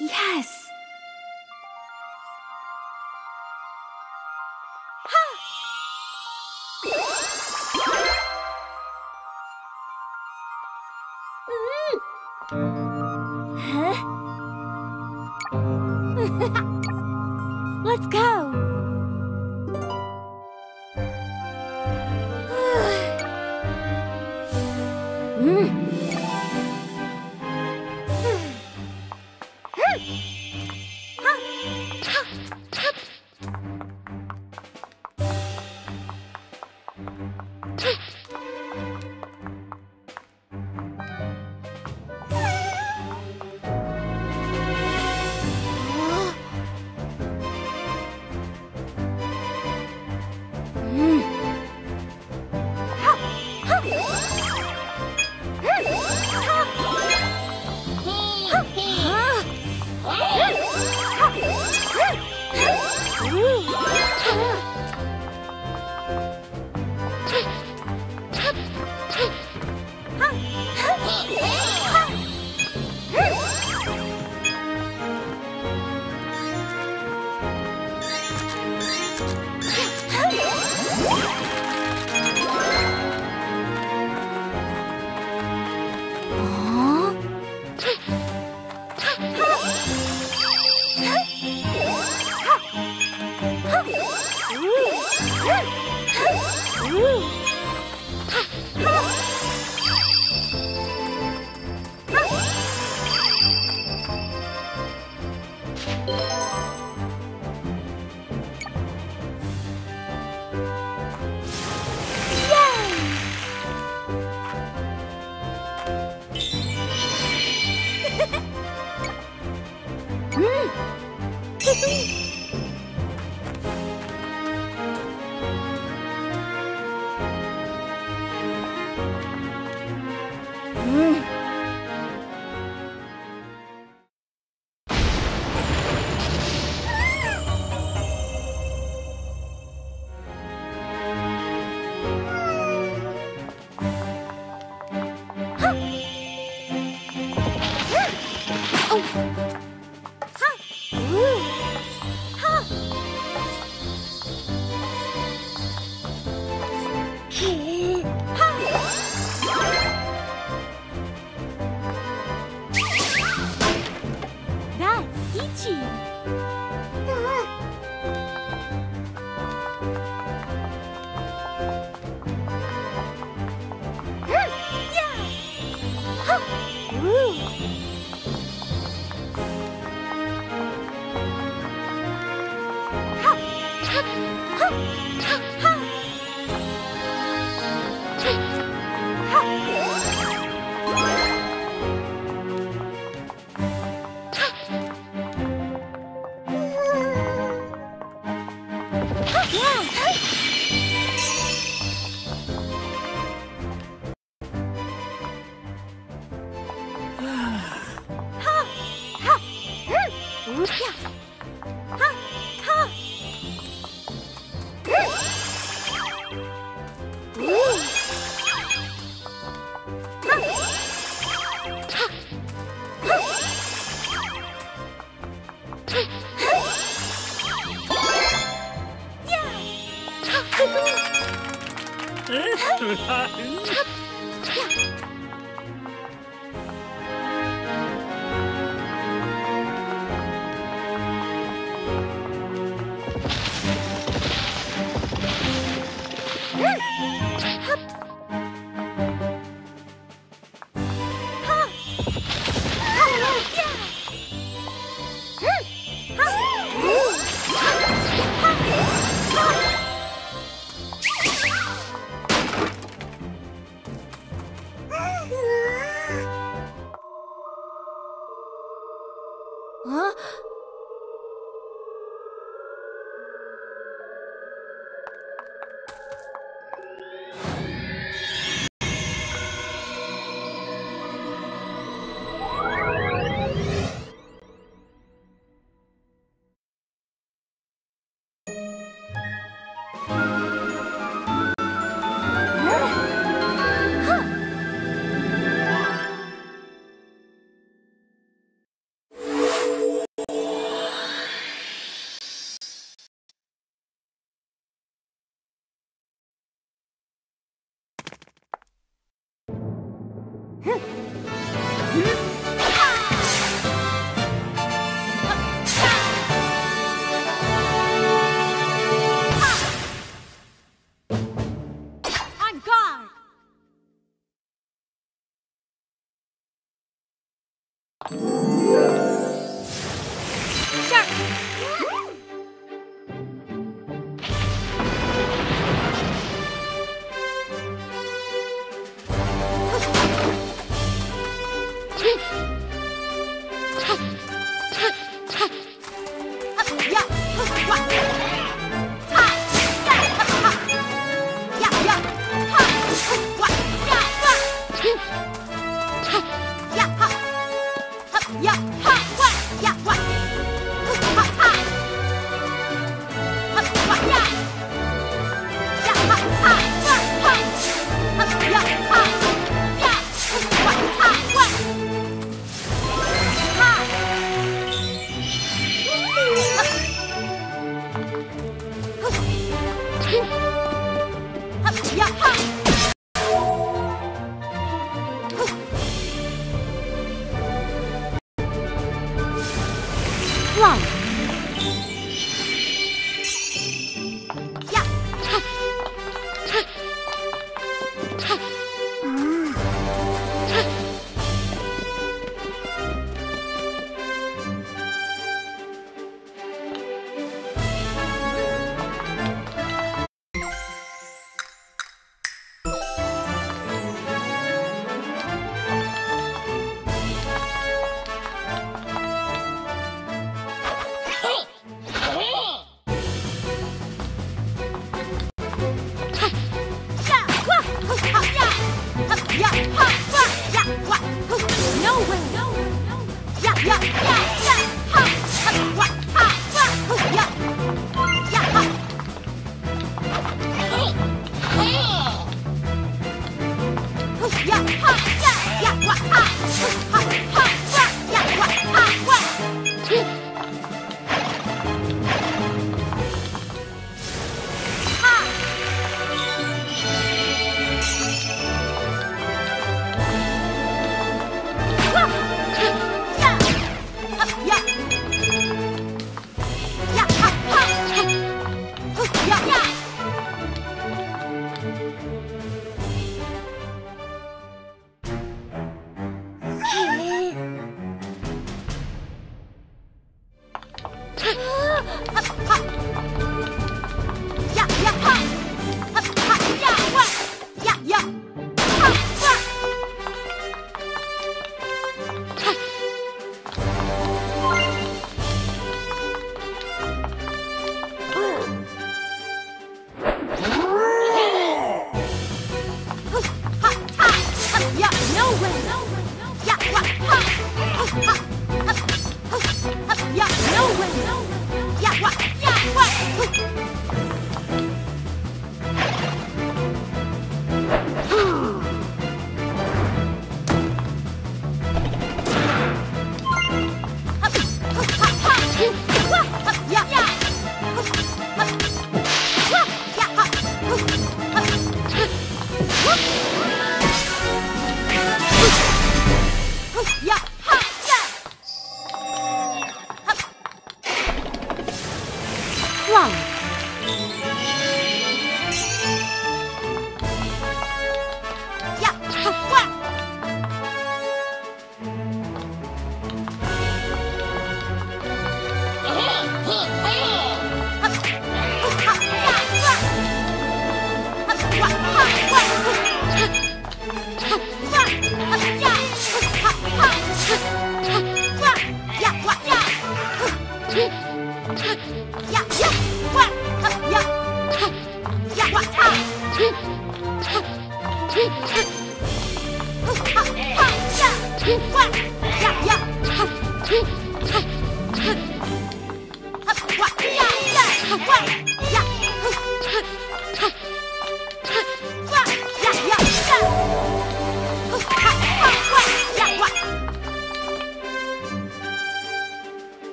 Yes. Let's go. あっ。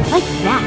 Like that.